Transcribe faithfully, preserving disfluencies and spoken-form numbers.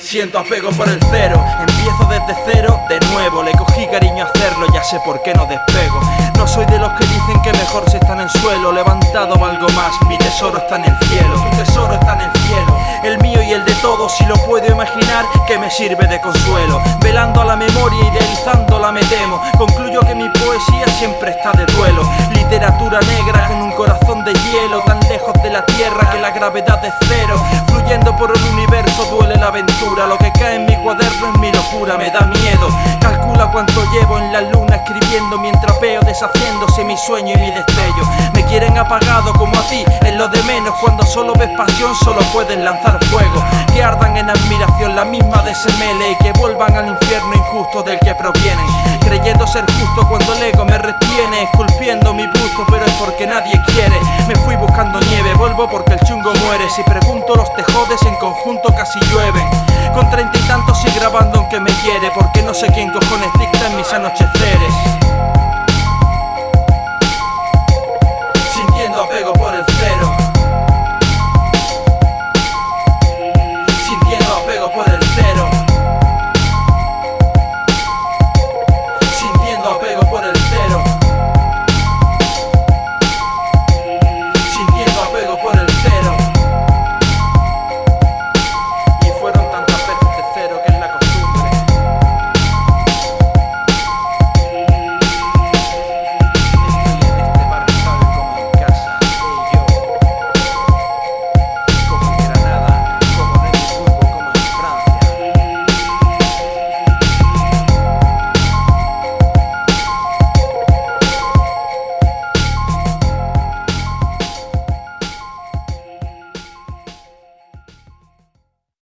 Siento apego por el cero, empiezo desde cero de nuevo. Le cogí cariño a hacerlo, ya sé por qué no despego. No soy de los que dicen que mejor si está en el suelo. Levantado valgo más, mi tesoro está en el cielo. Mi tesoro está en el cielo, el mío y el de todos. Si lo puedo imaginar, que me sirve de consuelo. Velando a la memoria, idealizándola me temo. Concluyo que mi poesía siempre está de duelo. Literatura negra con un corazón de hielo, tan lejos de la tierra que la gravedad es cero. Fluyendo por el universo duele la aventura. Lo que cae en mi cuaderno es mi locura, me da miedo. Calcula cuánto llevo en la luna escribiendo, mientras veo deshaciéndose mi sueño y mi destello. Me quieren apagado como a ti, es lo de menos. Cuando solo ves pasión solo pueden lanzar fuego. Que ardan en admiración la misma de Semele, y que vuelvan al infierno injusto del que provienen. Creyendo ser justo cuando el ego me retiene, esculpiendo mi busto pero es porque nadie quiere. Me fui buscando nieve, vuelvo porque el chungo muere. Si pregunto los tejodes en conjunto casi llueven. Con treinta y tantos y grabando aunque me hiere, porque no sé quién cojones dicta en mis anocheceres.